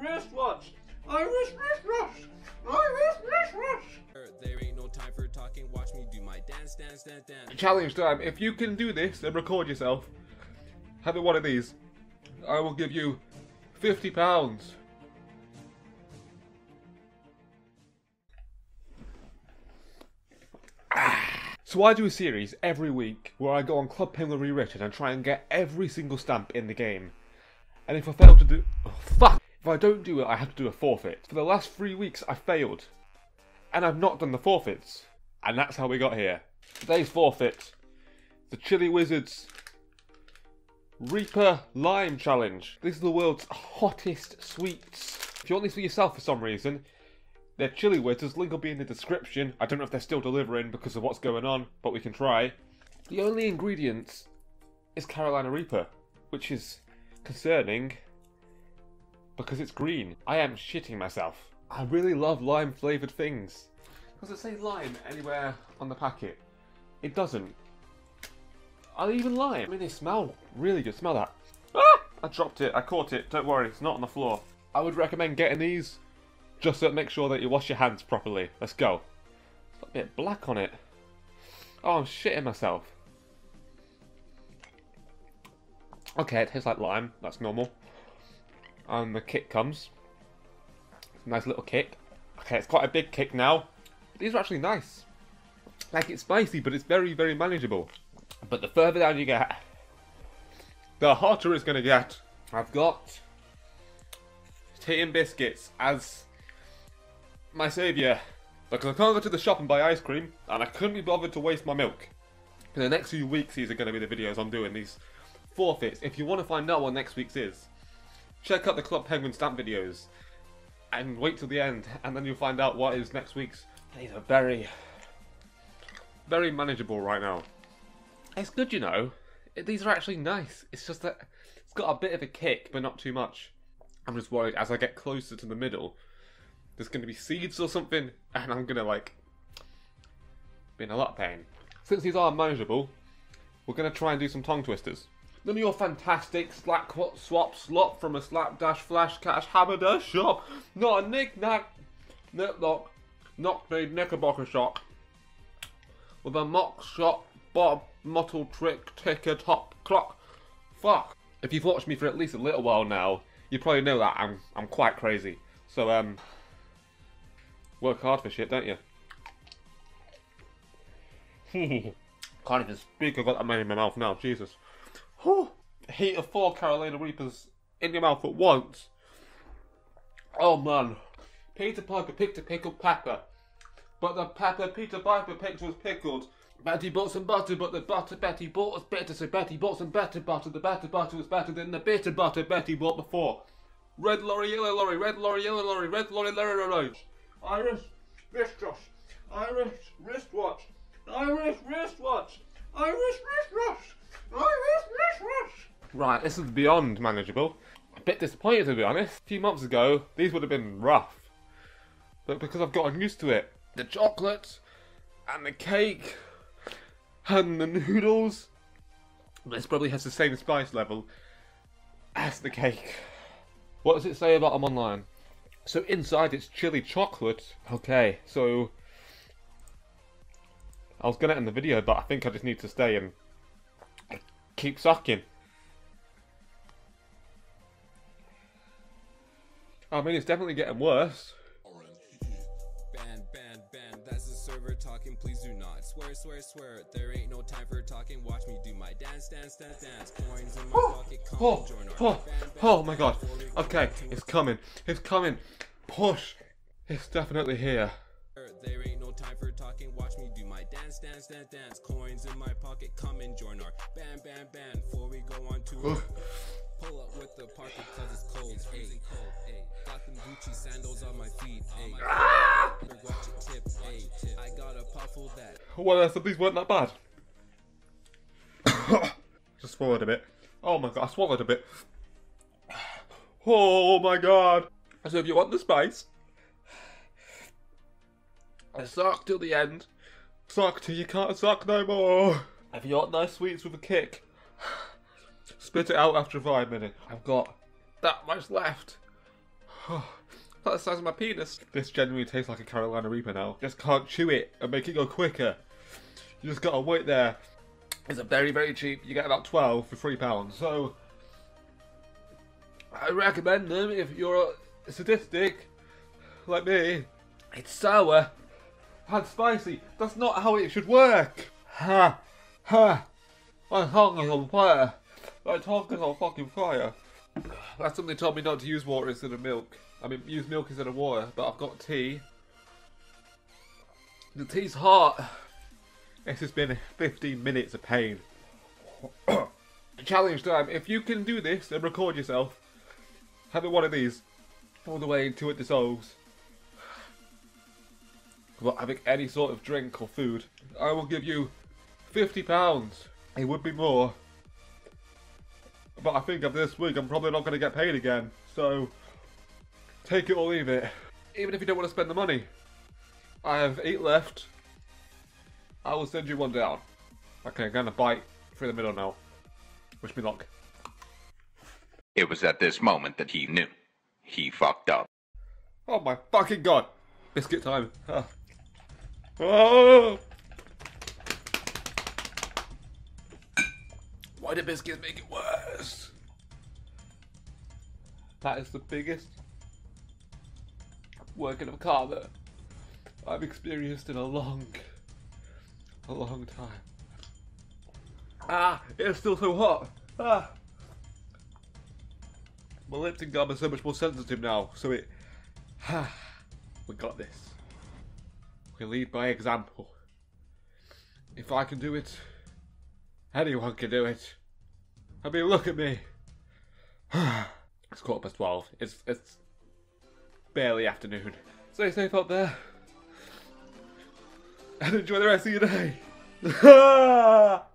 wristwatch. There ain't no time for talking. Watch me do my dance. Challenge time. If you can do this and record yourself having one of these, I will give you £50. So I do a series every week where I go on Club Penguin Rewritten and try and get every single stamp in the game. And if I fail to do... Oh, fuck! If I don't do it, I have to do a forfeit. For the last 3 weeks, I failed. And I've not done the forfeits. And that's how we got here. Today's forfeit. The Chili Wizards Reaper Lime Challenge. This is the world's hottest sweets. If you want these for yourself for some reason, they're Chili Wizards. Link will be in the description. I don't know if they're still delivering because of what's going on, but we can try. The only ingredient is Carolina Reaper, which is concerning because it's green. I am shitting myself. I really love lime flavoured things. Does it say lime anywhere on the packet? It doesn't. I'll even lime. I mean, they smell really good. Smell that. Ah! I dropped it. I caught it. Don't worry, it's not on the floor. I would recommend getting these. Just so make sure that you wash your hands properly. Let's go. It's got a bit of black on it. Oh, I'm shitting myself. Okay, it tastes like lime. That's normal. And the kick comes. It's a nice little kick. Okay, it's quite a big kick now. These are actually nice. Like, it's spicy, but it's very, very manageable. But the further down you get, the hotter it's going to get. I've got Hitting biscuits as my saviour, because I can't go to the shop and buy ice cream, and I couldn't be bothered to waste my milk. In the next few weeks, these are going to be the videos I'm doing, these forfeits. If you want to find out what next week's is, check out the Club Penguin stamp videos, and wait till the end, and then you'll find out what is next week's. These are very, very manageable right now. It's good, you know. These are actually nice. It's just that it's got a bit of a kick, but not too much. I'm just worried as I get closer to the middle, there's going to be seeds or something, and I'm going to, like, be in a lot of pain. Since these are manageable, we're going to try and do some tongue twisters. None of your fantastic slack swap slop from a slapdash flash cash hammer dash shop, not a knick-knack nitlock, knock made knickerbocker shock, with a mock shot bob mottle trick ticker top clock. Fuck. If you've watched me for at least a little while now, you probably know that I'm quite crazy. So work hard for shit, don't you? Can't even speak. I've got that many in my mouth now. Jesus. Whew. Heat of 4 Carolina Reapers in your mouth at once. Oh man. Peter Piper picked a pickled pepper, but the pepper Peter Piper picked was pickled. Betty bought some butter, but the butter Betty bought was better, so Betty bought some better butter. The better butter was better than the bitter butter Betty bought before. Red lorry, yellow lorry, red lorry, yellow lorry, red lorry, lorry. Irish wristwatch, Irish wristwatch, Irish wristwatch, Irish wristwatch, Irish wristwatch. Right, this is beyond manageable. A bit disappointed, to be honest. A few months ago, these would have been rough. But because I've gotten used to it, the chocolate and the cake and the noodles. This probably has the same spice level as the cake. What does it say about them online? So inside it's chili chocolate. Okay, so I was gonna end the video, but I think I just need to stay and keep sucking. I mean, it's definitely getting worse. That's the server talking, please do not swear, swear, swear. There ain't no time for talking. Watch me do my dance. Coins in my pocket, come join our fan. Oh my god. Okay, it's coming. It's coming. Push. It's definitely here. There ain't no time for talking. Watch me do my dance. Coins in my pocket, come and join our band. Before we go on tour, pull up with the party because it's cold. It's freezing cold. Hey, got them Gucci sandals on my feet. I got a puffle that. Well, these weren't that bad. Just swallowed a bit. Oh my god, I swallowed a bit. Oh my god. So if you want the spice, suck till the end. Suck till you can't suck no more. If you want nice sweets with a kick, spit it out after 5 minutes. I've got that much left. Not the size of my penis. This genuinely tastes like a Carolina Reaper now. Just can't chew it and make it go quicker. You just gotta wait there. It's very, very cheap. You get about 12 for £3. So, I recommend them if you're a sadistic like me. It's sour and spicy. That's not how it should work. Ha! Ha! My tongue is on fire. My tongue is on fucking fire. Last time they told me not to use water instead of milk. I mean, use milk instead of water, but I've got tea. The tea's hot. This has been 15 minutes of pain. Challenge time. If you can do this, then record yourself having one of these all the way until it dissolves. Without having any sort of drink or food. I will give you £50. It would be more. But I think after this week, I'm probably not going to get paid again. So, take it or leave it. Even if you don't want to spend the money. I have 8 left. I will send you one down. Okay, I'm going to bite through the middle now. Wish me luck. It was at this moment that he knew. He fucked up. Oh my fucking god. Biscuit time. Oh! Why do biscuits make it worse? That is the biggest working of karma I've experienced in a long time. Ah, it's still so hot. Ah, my Lipton gum is so much more sensitive now. So it, we got this. We lead by example. If I can do it, anyone can do it. I mean, look at me. It's 12:15. It's barely afternoon. Stay safe up there. And enjoy the rest of your day.